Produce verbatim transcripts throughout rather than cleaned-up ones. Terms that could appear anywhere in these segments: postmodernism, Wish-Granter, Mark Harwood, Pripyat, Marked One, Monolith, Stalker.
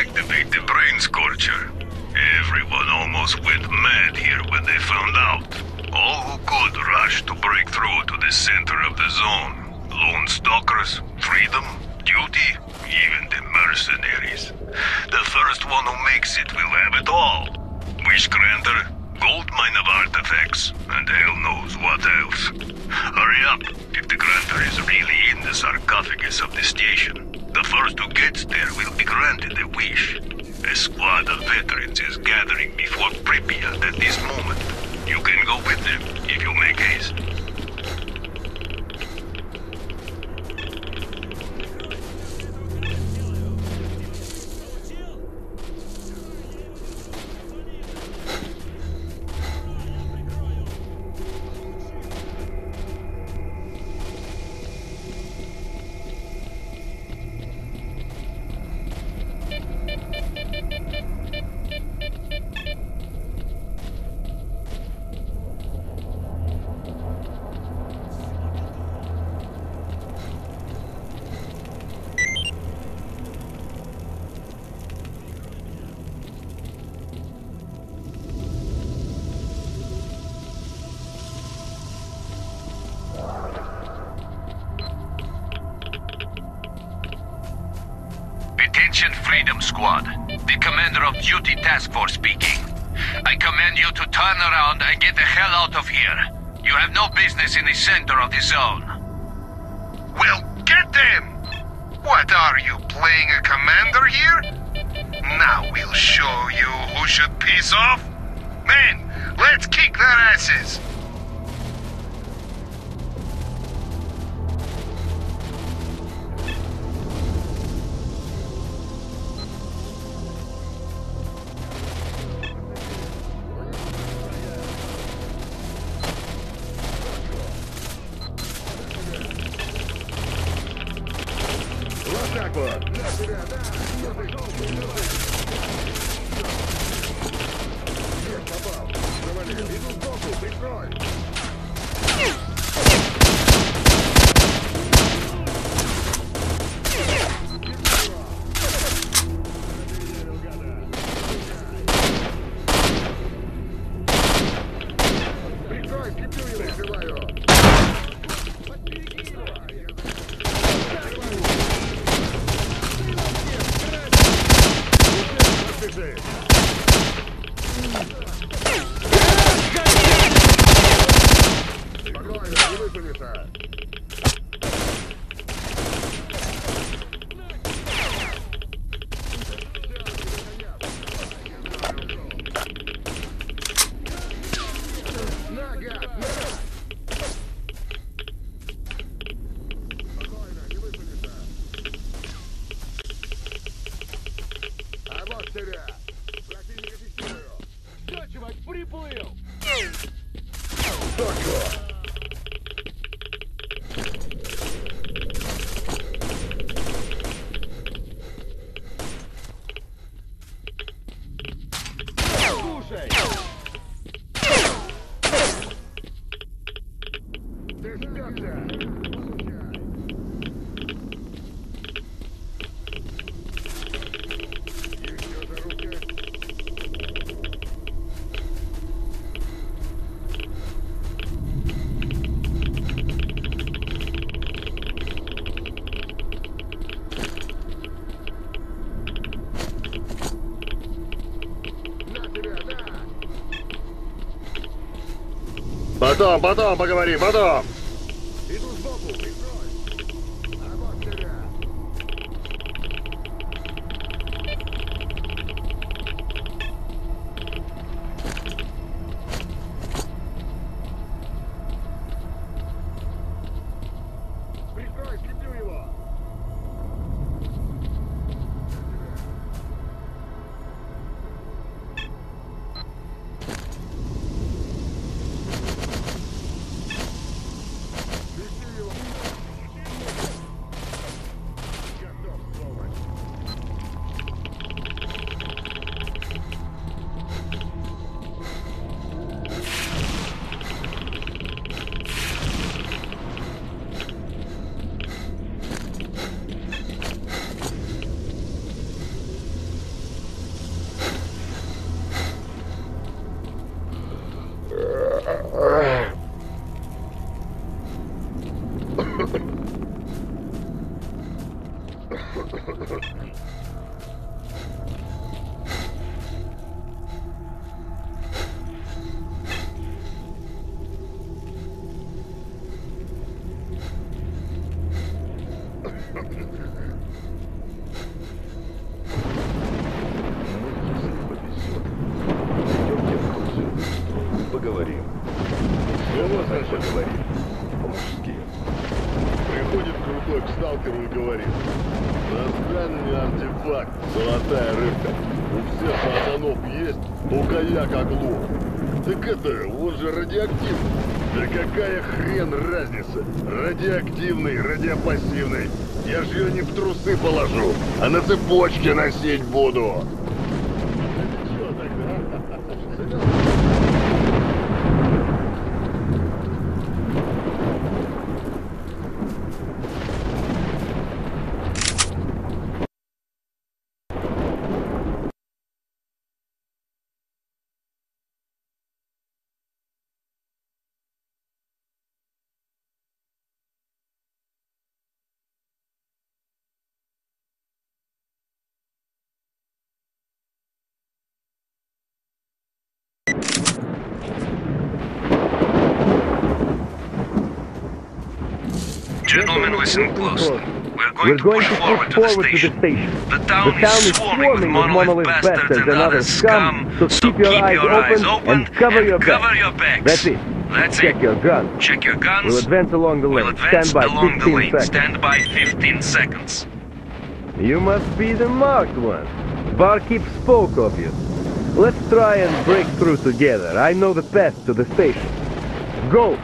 activate the brain sculpture. Everyone almost went mad here when they found out. All who could rushed to break through to the center of the zone. Lone stalkers, freedom, duty, even the mercenaries. The first one who makes it will have it all. Wish-Granter, gold mine of artifacts, and hell knows what else. Hurry up, if the Granter is really in the sarcophagus of the station. The first who gets there will be granted a wish. A squad of veterans is gathering before Pripyat at this moment. You can go with them if you make haste. Attention Freedom Squad, the Commander of Duty Task Force speaking. I command you to turn around and get the hell out of here. You have no business in the center of the zone. We'll get them! What are you, playing a commander here? Now we'll show you who should piss off. Men, let's kick their asses! Потом, потом поговори, потом! золотая рыбка. У всех пацанов есть, у каяка глух. Так это, он же радиоактивный. Да какая хрен разница? Радиоактивный, радиопассивный. Я же ее не в трусы положу, а на цепочке носить буду. Gentlemen, listen closely. We're going, We're to, going push to push forward, forward to the station. To the, station. The, town the town is swarming with monolith bastards and other scum, so, so keep your, keep eyes, your open eyes open and cover, and your, cover your backs. That's it. That's Check it. your guns. Check your guns. We'll advance along the lane. We'll advance Stand by along the lane. Seconds. Stand by fifteen seconds. You must be the marked one. Barkeep spoke of you. Let's try and break through together. I know the path to the station. Go!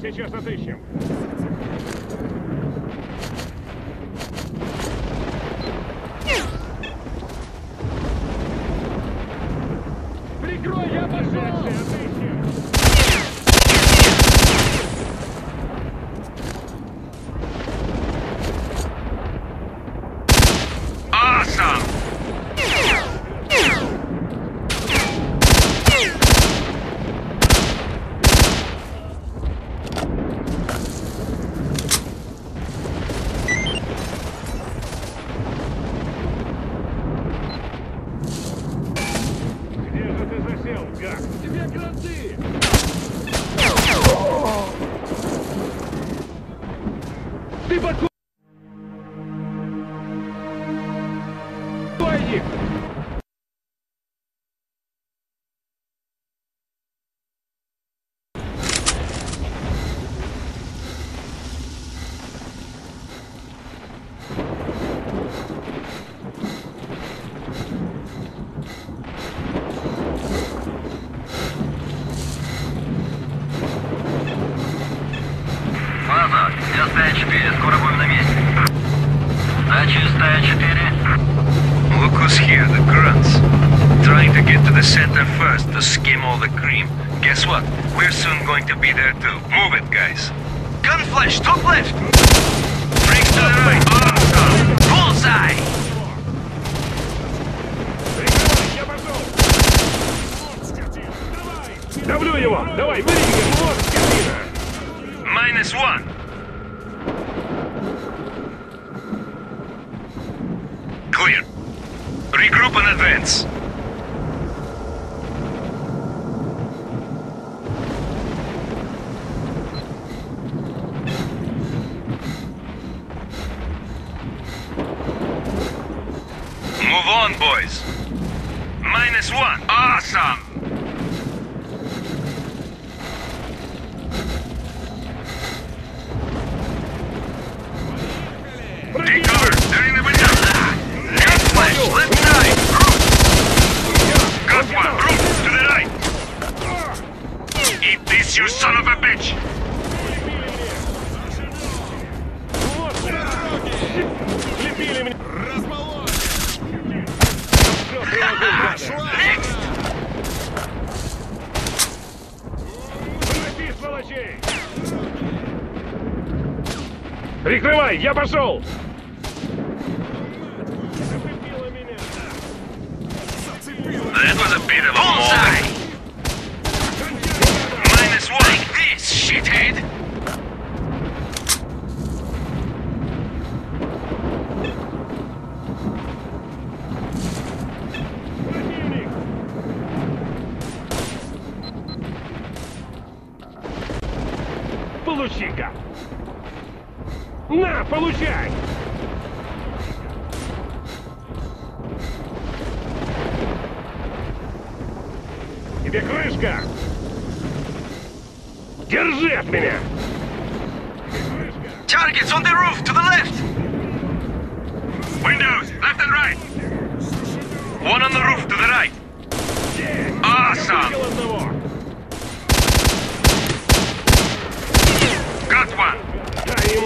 Сейчас отыщем. Ты подходишь! Я пошел!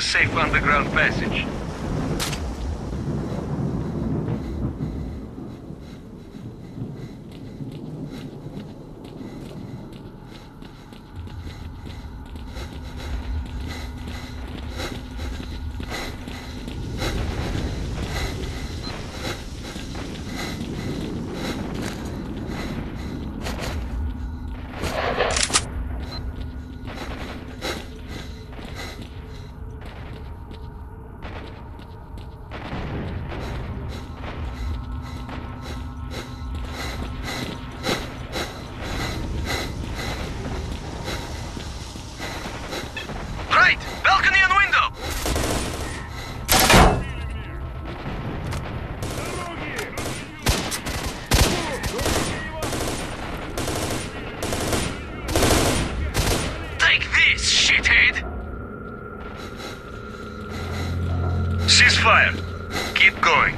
Safe underground passage. right! Balcony and window! Take this, shithead! Ceasefire! Keep going.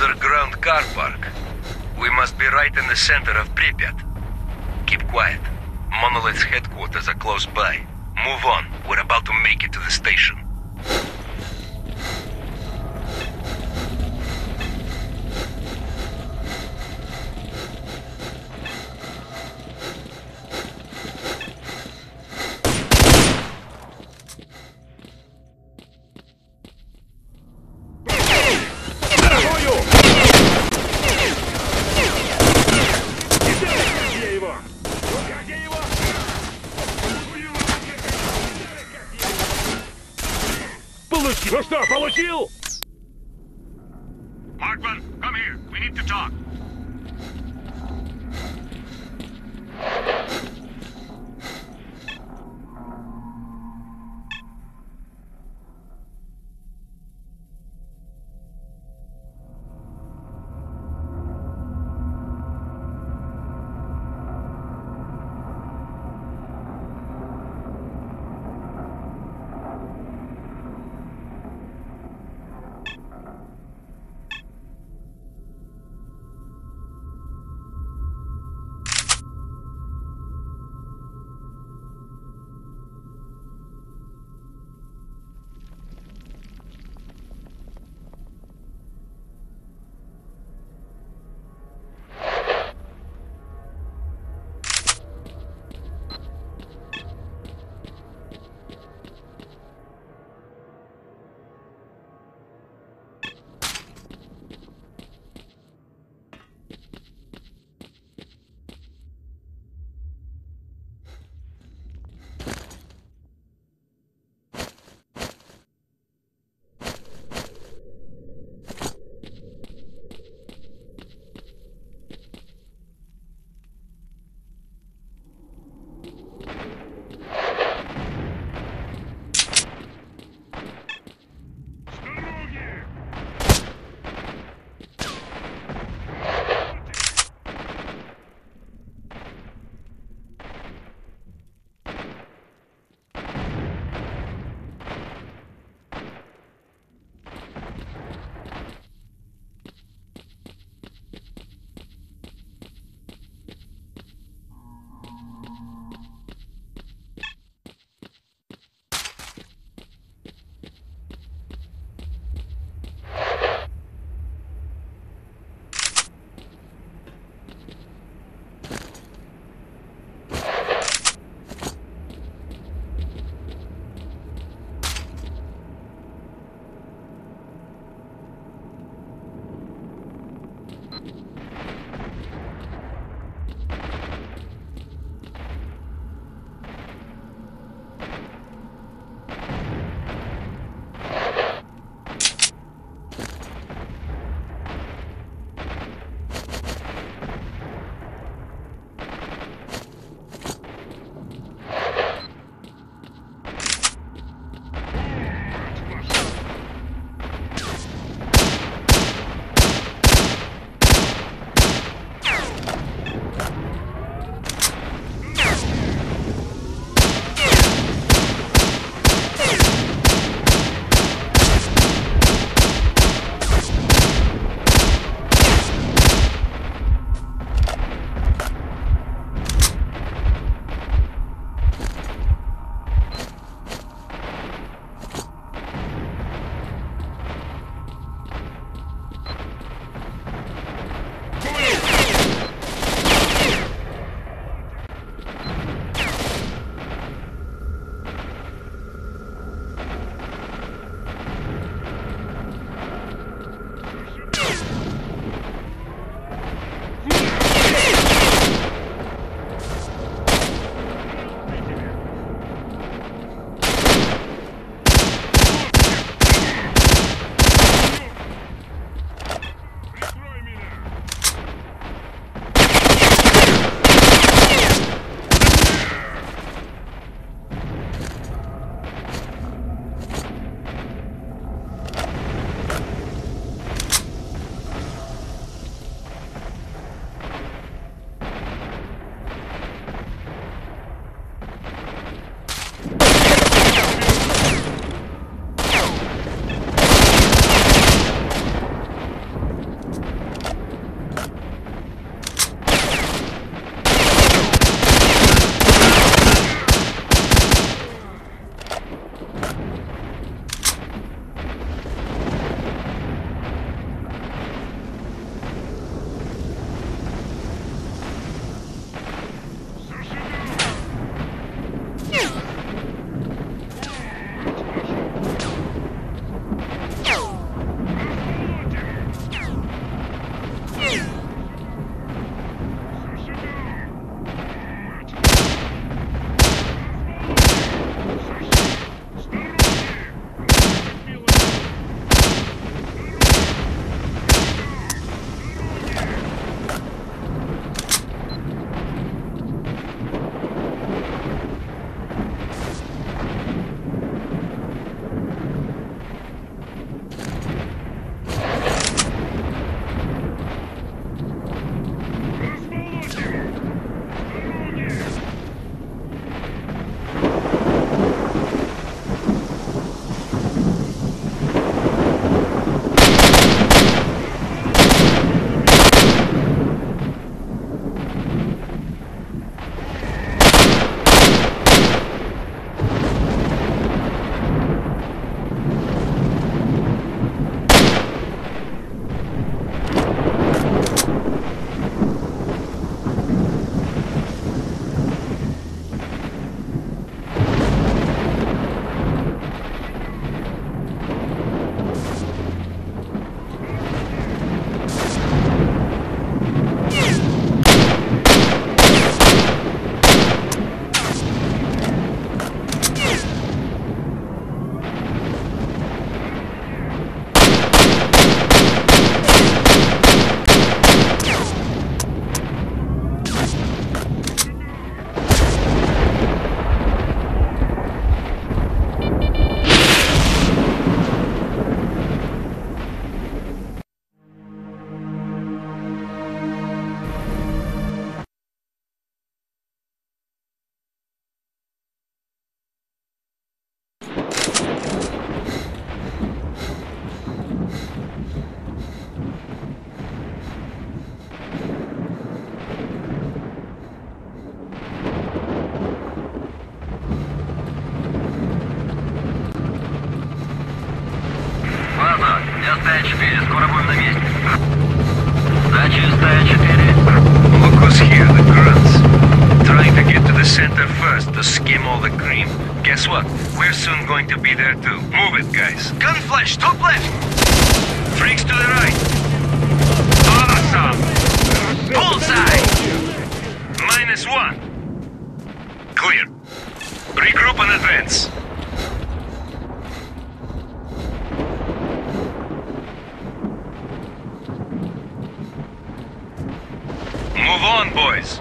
Underground car park. We must be right in the center of Pripyat. Keep quiet. Monolith's headquarters are close by. Move on. We're about to make it to the station. Ну что, получил? Marked One, come here. We need to talk. center first to skim all the cream. Guess what? We're soon going to be there too. Move it, guys. Gun flash, top left! Freaks to the right. Awesome! Bullseye! Minus one. Clear. Regroup and advance. Move on, boys.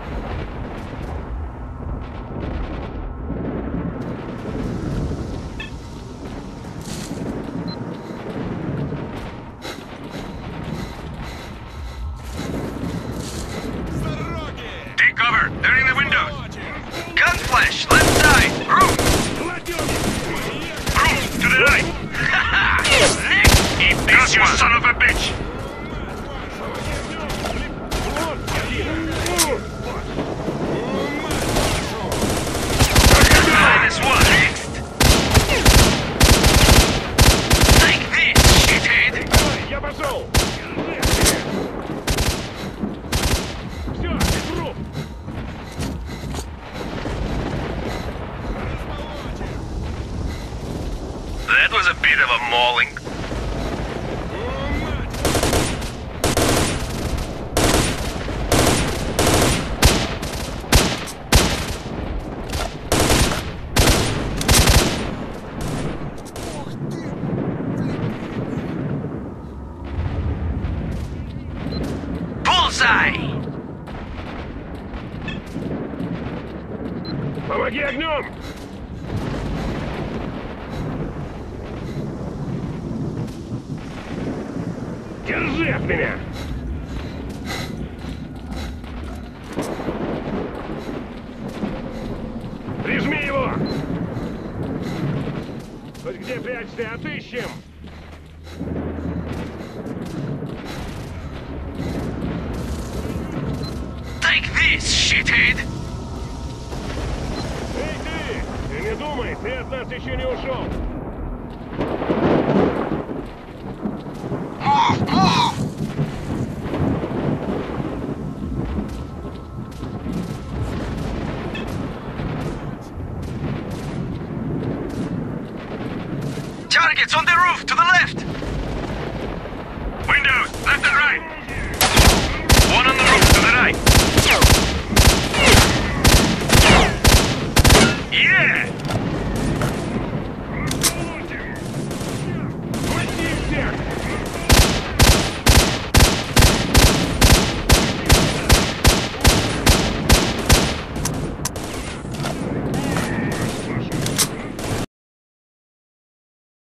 Windows, left and right! One on the roof to the right!